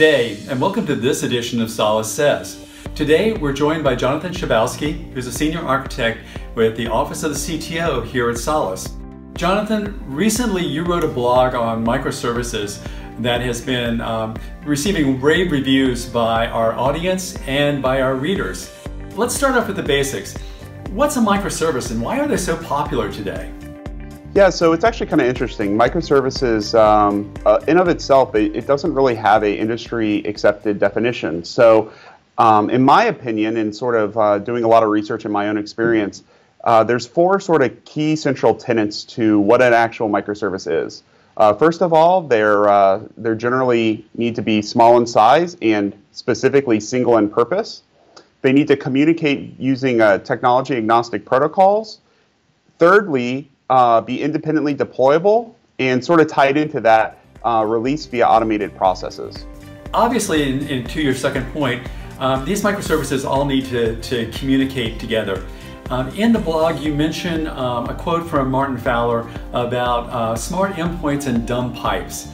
day, and welcome to this edition of Solace Says. Today, we're joined by Jonathan Schabowsky, who's a senior architect with the Office of the CTO here at Solace. Jonathan, recently you wrote a blog on microservices that has been receiving rave reviews by our audience and by our readers. Let's start off with the basics. What's a microservice and why are they so popular today? Yeah, so it's actually kind of interesting. Microservices, in of itself, it doesn't really have an industry-accepted definition. So in my opinion, and sort of doing a lot of research in my own experience, there's four sort of key central tenets to what an actual microservice is. First of all, they generally need to be small in size and specifically single in purpose. They need to communicate using technology-agnostic protocols. Thirdly, be independently deployable, and sort of tied into that, release via automated processes. Obviously, to your second point, these microservices all need to communicate together. In the blog, you mention a quote from Martin Fowler about smart endpoints and dumb pipes.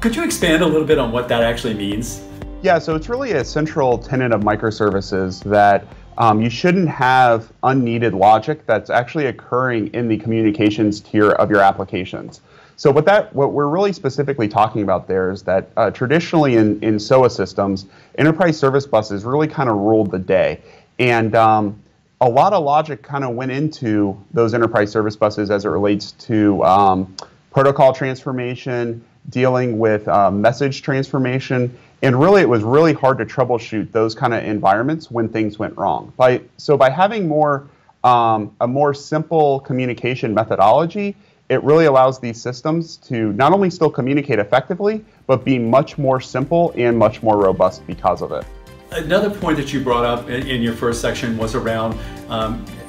Could you expand a little bit on what that actually means? Yeah, so it's really a central tenet of microservices that you shouldn't have unneeded logic that's actually occurring in the communications tier of your applications. So what we're really specifically talking about there is that traditionally in SOA systems, enterprise service buses really kind of ruled the day. And a lot of logic kind of went into those enterprise service buses as it relates to protocol transformation, dealing with message transformation, and really it was really hard to troubleshoot those kind of environments when things went wrong. So by having a more simple communication methodology, it really allows these systems to not only still communicate effectively, but be much more simple and much more robust because of it. Another point that you brought up in your first section was around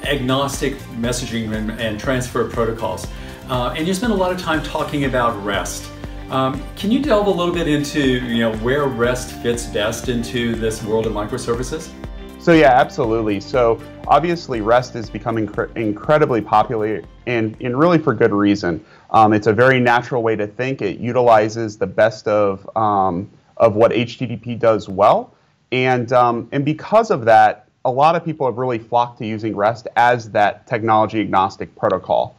agnostic messaging and transfer protocols. And you spent a lot of time talking about REST. Can you delve a little bit into where REST fits best into this world of microservices? So yeah, absolutely. So obviously REST has become incredibly popular and really for good reason. It's a very natural way to think. It utilizes the best of what HTTP does well. And because of that, a lot of people have really flocked to using REST as that technology agnostic protocol.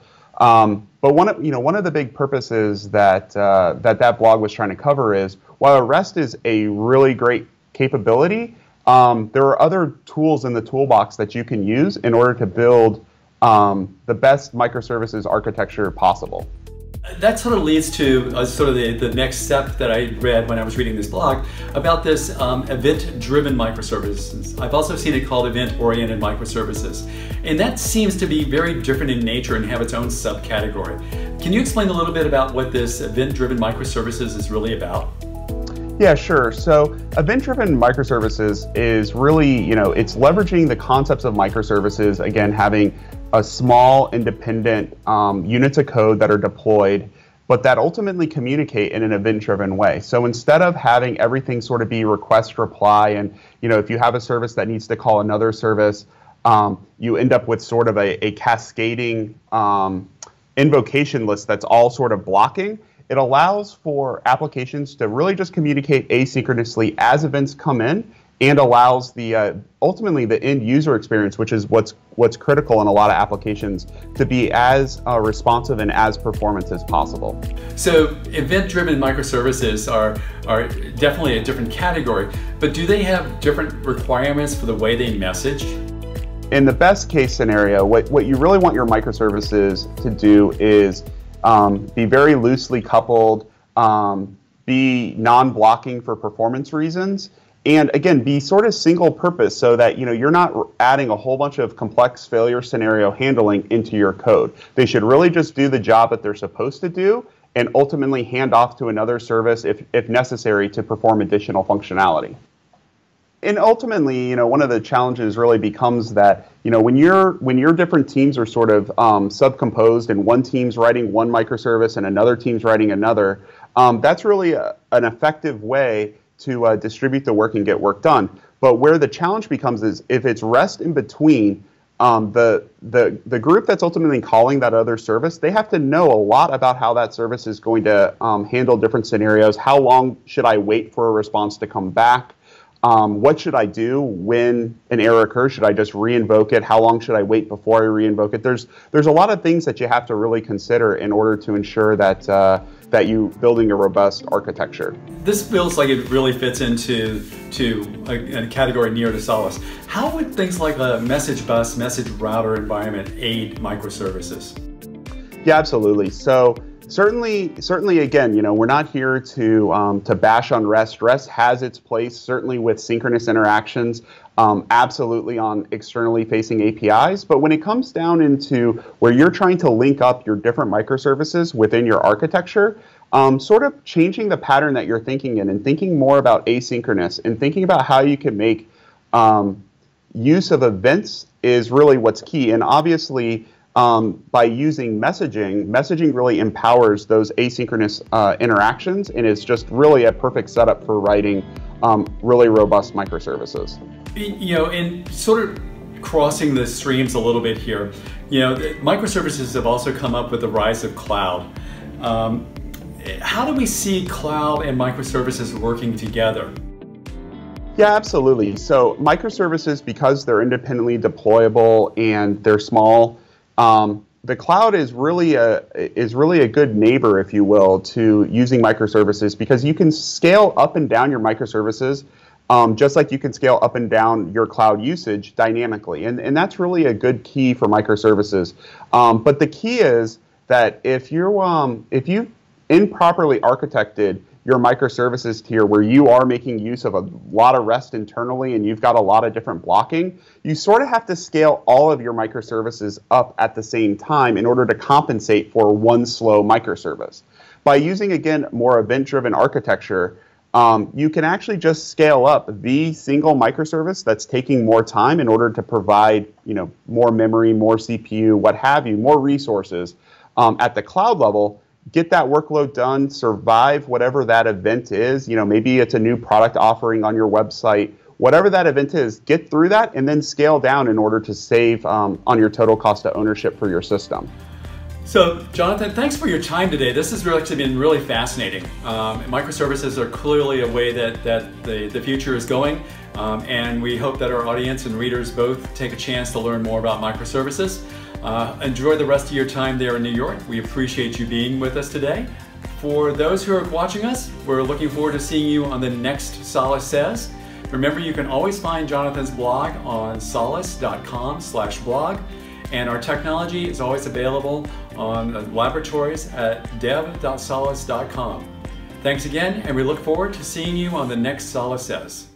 But one of the big purposes that, that blog was trying to cover is, while REST is a really great capability, there are other tools in the toolbox that you can use in order to build the best microservices architecture possible. That sort of leads to sort of the next step that I read when I was reading this blog about this event-driven microservices. I've also seen it called event-oriented microservices. And that seems to be very different in nature and have its own subcategory. Can you explain a little bit about what this event-driven microservices is really about? Yeah, sure. So event-driven microservices is really, it's leveraging the concepts of microservices, again, having a small independent units of code that are deployed, but that ultimately communicate in an event-driven way. So instead of having everything sort of be request, reply, and if you have a service that needs to call another service, you end up with sort of a cascading invocation list that's all sort of blocking. It allows for applications to really just communicate asynchronously as events come in, and allows the ultimately the end user experience, which is what's critical in a lot of applications, to be as responsive and as performant as possible. So event-driven microservices are definitely a different category, but do they have different requirements for the way they message? In the best case scenario, what you really want your microservices to do is be very loosely coupled, be non-blocking for performance reasons, and again, be sort of single purpose so that you're not adding a whole bunch of complex failure scenario handling into your code. They should really just do the job that they're supposed to do and ultimately hand off to another service if necessary to perform additional functionality. And ultimately, one of the challenges really becomes that, when your different teams are sort of subcomposed and one team's writing one microservice and another team's writing another, that's really an effective way to distribute the work and get work done. But where the challenge becomes is if it's REST in between, The group that's ultimately calling that other service, they have to know a lot about how that service is going to handle different scenarios. How long should I wait for a response to come back? What should I do when an error occurs? Should I just reinvoke it? How long should I wait before I reinvoke it? There's a lot of things that you have to really consider in order to ensure that that you're building a robust architecture. This feels like it really fits into a category near to Solace. How would things like a message bus, message router environment aid microservices? Yeah, absolutely. So certainly, again, you know, we're not here to bash on REST. REST has its place, certainly with synchronous interactions, absolutely on externally facing APIs. But when it comes down into where you're trying to link up your different microservices within your architecture, sort of changing the pattern that you're thinking in and thinking more about asynchronous and thinking about how you can make use of events is really what's key. And obviously, by using messaging really empowers those asynchronous interactions, and it's just really a perfect setup for writing really robust microservices. You know, and sort of crossing the streams a little bit here, you know, microservices have also come up with the rise of cloud. How do we see cloud and microservices working together? Yeah, absolutely. So microservices, because they're independently deployable and they're small, the cloud is really a good neighbor, if you will, to using microservices, because you can scale up and down your microservices just like you can scale up and down your cloud usage dynamically. And that's really a good key for microservices. But the key is that if you improperly architected your microservices tier where you are making use of a lot of REST internally and you've got a lot of different blocking, you sort of have to scale all of your microservices up at the same time in order to compensate for one slow microservice. By using, again, more event-driven architecture, you can actually just scale up the single microservice that's taking more time in order to provide, you know, more memory, more CPU, what have you, more resources at the cloud level. Get that workload done, survive whatever that event is. You know, maybe it's a new product offering on your website. Whatever that event is, get through that and then scale down in order to save on your total cost of ownership for your system. So, Jonathan, thanks for your time today. This has actually been really fascinating. Microservices are clearly a way that, the future is going, and we hope that our audience and readers both take a chance to learn more about microservices. Enjoy the rest of your time there in New York. We appreciate you being with us today. For those who are watching us, we're looking forward to seeing you on the next Solace Says. Remember, you can always find Jonathan's blog on solace.com/blog, and our technology is always available on laboratories at dev.solace.com. Thanks again, and we look forward to seeing you on the next Solace Says.